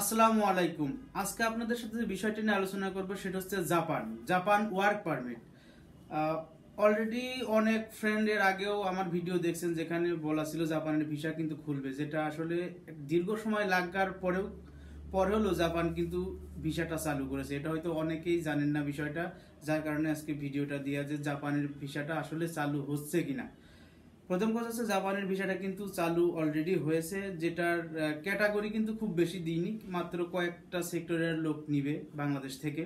আসসালামু আলাইকুম। আজকে আপনাদের সাথে যে বিষয়টি নিয়ে আলোচনা করব সেটা হচ্ছে জাপান ওয়ার্ক পারমিট। অলরেডি অনেক ফ্রেন্ডের আগেও আমার ভিডিও দেখছেন যেখানে বলা ছিল জাপানের ভিসা কিন্তু খুলবে, যেটা আসলে দীর্ঘ সময় লাগার পরে হলো জাপান কিন্তু ভিসাটা চালু করেছে। এটা হয়তো অনেকেই জানেন না বিষয়টা, যার কারণে আজকে ভিডিওটা দেওয়া যে জাপানের ভিসাটা আসলে চালু হচ্ছে কিনা। প্রথম কথা হচ্ছে জাপানের ভিসাটা কিন্তু চালু অলরেডি হয়েছে, যেটার ক্যাটাগরি কিন্তু খুব বেশি দিইনি, মাত্র কয়েকটা সেক্টরের লোক নিবে বাংলাদেশ থেকে।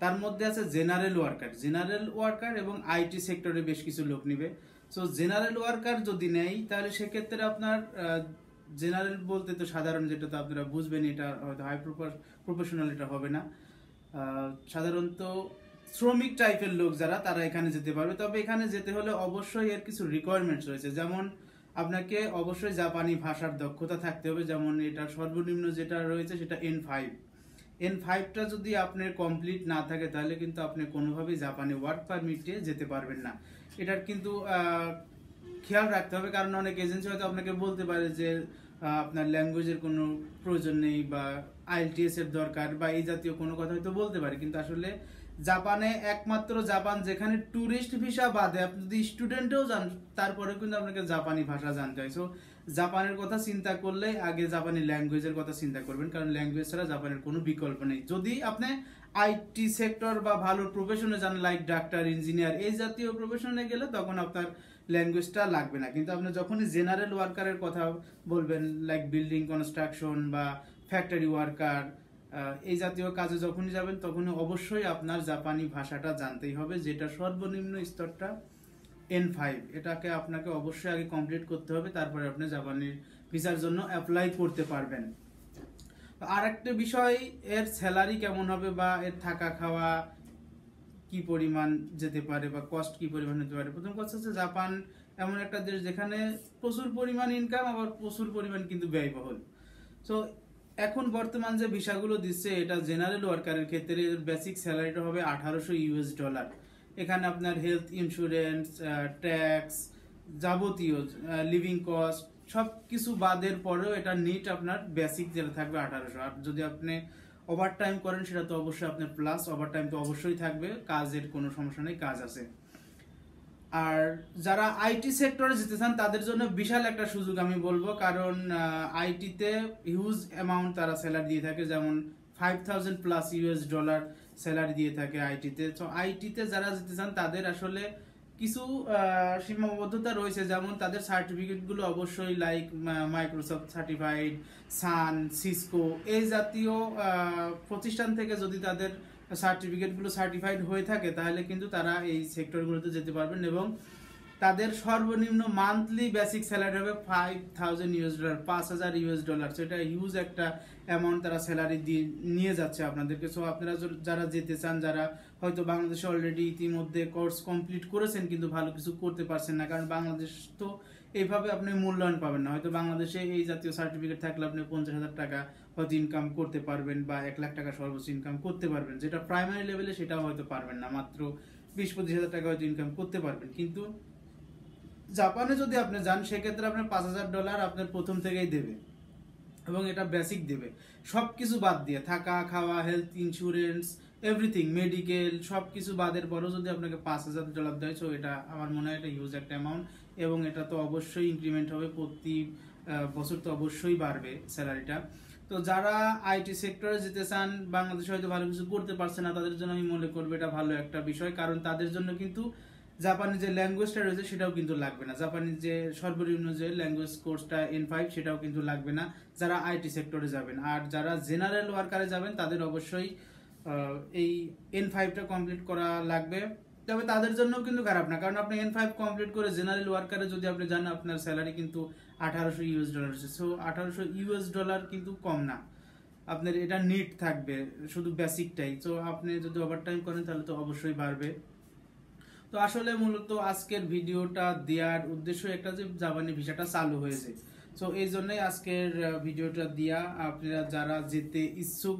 তার মধ্যে আছে জেনারেল ওয়ার্কার এবং আইটি সেক্টরে বেশ কিছু লোক নিবে। সো জেনারেল ওয়ার্কার যদি নেয় তাহলে সেক্ষেত্রে আপনার জেনারেল বলতে তো সাধারণ, যেটা তো আপনারা বুঝবেন, এটা হয়তো হাই প্রফেশনাল এটা হবে না, সাধারণত শ্রমিক টাইপের লোক যারা তারা এখানে যেতে পারবে। তবে এখানে যেতে হলে অবশ্যই এর কিছু রিকোয়ারমেন্টস রয়েছে, যেমন আপনাকে অবশ্যই জাপানি ভাষার দক্ষতা থাকতে হবে। যেমন এটা সর্বনিম্ন যেটা রয়েছে সেটা N5টা যদি আপনার কমপ্লিট না থাকে তাহলে কিন্তু আপনি কোনোভাবেই জাপানে ওয়ার্ক পারমিটে যেতে পারবেন না। এটার কিন্তু খেয়াল রাখতে হবে, কারণ অনেক এজেন্সি হয়তো আপনাকে বলতে পারে যে আপনার ল্যাঙ্গুয়েজের কোনো প্রয়োজন নেই বা IELTS এর দরকার বা এই জাতীয় কোনো কথা হয়তো বলতে পারে, কিন্তু আসলে জাপানে একমাত্র জাপান যেখানে ট্যুরিস্ট ভিসা বাদে আপনি যদি স্টুডেন্টেও যান তারপরেও কিন্তু আপনাকে জাপানি ভাষা জানতে হয়। সো জাপানের কথা চিন্তা করলে আগে জাপানি ল্যাঙ্গুয়েজের কথা চিন্তা করবেন, কারণ ল্যাঙ্গুয়েজ ছাড়া জাপানের কোনো বিকল্প নেই। যদি আপনি আইটি সেক্টর বা ভালো প্রফেশনে যান, লাইক ডাক্তার, ইঞ্জিনিয়ার এই জাতীয় প্রফেশনে গেলে তখন আপনার ল্যাঙ্গুয়েজটা লাগবে না, কিন্তু আপনি যখনই জেনারেল ওয়ার্কারের কথা বলবেন, লাইক বিল্ডিং কনস্ট্রাকশন বা ফ্যাক্টরি ওয়ার্কার এই জাতীয় কাজে যখনই যাবেন তখনই অবশ্যই আপনার জাপানি ভাষাটা জানতেই হবে, যেটা সর্বনিম্ন স্তরটা N5। এটাকে আপনাকে অবশ্যই আগে কমপ্লিট করতে হবে, তারপরে আপনি জাপানির ভিসার জন্য অ্যাপ্লাই করতে পারবেন। আর একটা বিষয়, এর স্যালারি কেমন হবে বা এর থাকা খাওয়া কি পরিমাণ যেতে পারে বা কস্ট কি পরিমাণ হতে পারে। প্রথম কথা হচ্ছে জাপান এমন একটা দেশ যেখানে প্রচুর পরিমাণ ইনকাম, আবার প্রচুর পরিমাণ কিন্তু ব্যয়বহুল। সো এখন বর্তমান যে ভিসাগুলো দিচ্ছে এটা জেনারেল ওয়ার্কারের ক্ষেত্রে বেসিক স্যালারিটা হবে $1800। এখানে আপনার হেলথ ইন্স্যুরেন্স, ট্যাক্স, যাবতীয় লিভিং কস্ট সব কিছু বাদের পরেও এটা নিট আপনার বেসিক যেটা থাকবে 1800। আর যদি আপনি ওভার টাইম করেন সেটা তো অবশ্যই আপনার প্লাস, ওভার টাইম তো অবশ্যই থাকবে, কাজের কোনো সমস্যা নেই, কাজ আছে। আর যারা আইটি সেক্টরে যেতে চান তাদের জন্য বিশাল একটা সুযোগ আমি বলবো, কারণ আইটিতে হিউজ অ্যামাউন্ট তারা স্যালারি দিয়ে থাকে, যেমন $5000+ স্যালারি দিয়ে থাকে আইটিতে। তো আইটিতে যারা যেতে চান তাদের আসলে কিছু সীমাবদ্ধতা রয়েছে, যেমন তাদের সার্টিফিকেটগুলো অবশ্যই like Microsoft certified, Sun, Cisco এই জাতীয় প্রতিষ্ঠান থেকে যদি তাদের সার্টিফিকেটগুলো সার্টিফাইড হয়ে থাকে তাহলে কিন্তু তারা এই সেক্টরগুলোতে যেতে পারবেন, এবং তাদের সর্বনিম্ন মান্থলি বেসিক স্যালারি হবে $5000, $5000। সেটা হিউজ একটা অ্যামাউন্ট তারা স্যালারি দিয়ে নিয়ে যাচ্ছে আপনাদেরকে। সো আপনারা যারা যেতে চান, যারা হয়তো বাংলাদেশে অলরেডি ইতিমধ্যে কোর্স কমপ্লিট করেছেন কিন্তু ভালো কিছু করতে পারছেন না, কারণ বাংলাদেশ তো এইভাবে আপনি মূল্যায়ন পাবেন না। হয়তো বাংলাদেশে এই জাতীয় সার্টিফিকেট থাকলে আপনি $50,000 হয়তো ইনকাম করতে পারবেন বা $1,00,000 সর্বোচ্চ ইনকাম করতে পারবেন, যেটা প্রাইমারি লেভেলে সেটাও হয়তো পারবেন না, মাত্র 20-25,000 হয়তো ইনকাম করতে পারবেন। কিন্তু জাপানে যদি আপনি যান সেক্ষেত্রে আপনার $5000 আপনার প্রথম থেকেই দেবে, এবং এটা বেসিক দেবে, সব কিছু বাদ দিয়ে, থাকা, খাওয়া, হেলথ ইন্স্যুরেন্স, এভরিথিং, মেডিকেল সব কিছু বাদের পরেও যদি আপনাকে $5000 দেয়, সো এটা আমার মনে হয় এটা হিউজ একটা অ্যামাউন্ট, এবং এটা তো অবশ্যই ইনক্রিমেন্ট হবে, প্রতি বছর তো অবশ্যই বাড়বে স্যালারিটা। তো যারা আইটি সেক্টরে যেতে চান, বাংলাদেশে হয়তো ভালো কিছু করতে পারছে না, তাদের জন্য আমি মনে করবো এটা ভালো একটা বিষয়, কারণ তাদের জন্য কিন্তু জাপানি যে ল্যাঙ্গুয়েজটা রয়েছে সেটাও কিন্তু লাগবে না, জাপানি যে সর্বনিম্ন যে ল্যাঙ্গুয়েজ কোর্সটা N5 সেটাও কিন্তু লাগবে না যারা আইটি সেক্টরে যাবেন। আর যারা জেনারেল ওয়ার্কারে যাবেন তাদের অবশ্যই এই N5টা কমপ্লিট করা লাগবে, তবে তাদের জন্য কিন্তু খারাপ না, কারণ আপনি N5 কমপ্লিট করে জেনারেল ওয়ার্কারে যদি আপনি যান আপনার স্যালারি কিন্তু $1800। সো $1800 কিন্তু কম না, আপনার এটা নিট থাকবে শুধু বেসিকটাই। সো আপনি যদি ওভার টাইম করেন তাহলে তো অবশ্যই বাড়বে। তো আসলে মূলত আজকের ভিডিওটা দেওয়ার উদ্দেশ্য একটা, যে জাপানি ভিসাটা চালু হয়েছে, সো এই জন্যই আজকের ভিডিওটা দেওয়া। আপনারা যারা যেতে ইচ্ছুক,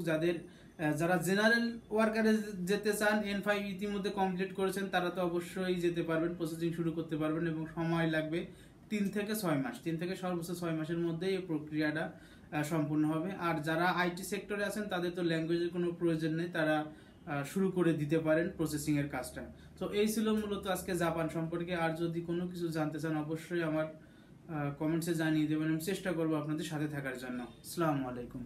যারা জেনারেল ওয়ার্কারে যেতে চান, N5 ইতিমধ্যে কমপ্লিট করেছেন তারা তো অবশ্যই যেতে পারবেন, প্রসেসিং শুরু করতে পারবেন, এবং সময় লাগবে 3 থেকে 6 মাস, 3 থেকে সর্বোচ্চ 6 মাসের মধ্যে এই প্রক্রিয়াটা সম্পূর্ণ হবে। আর যারা আইটি সেক্টরে আছেন তাদের তো ল্যাঙ্গুয়েজের কোনো প্রয়োজন নেই, তারা শুরু করে দিতে পারেন প্রসেসিং এর কাজটা। তো এই ছিল মূলত আজকে জাপান সম্পর্কে। আর যদি কোনো কিছু জানতে চান অবশ্যই আমার কমেন্টসে জানিয়ে দেবেন, আমি চেষ্টা করবো আপনাদের সাথে থাকার জন্য। আসসালামু আলাইকুম।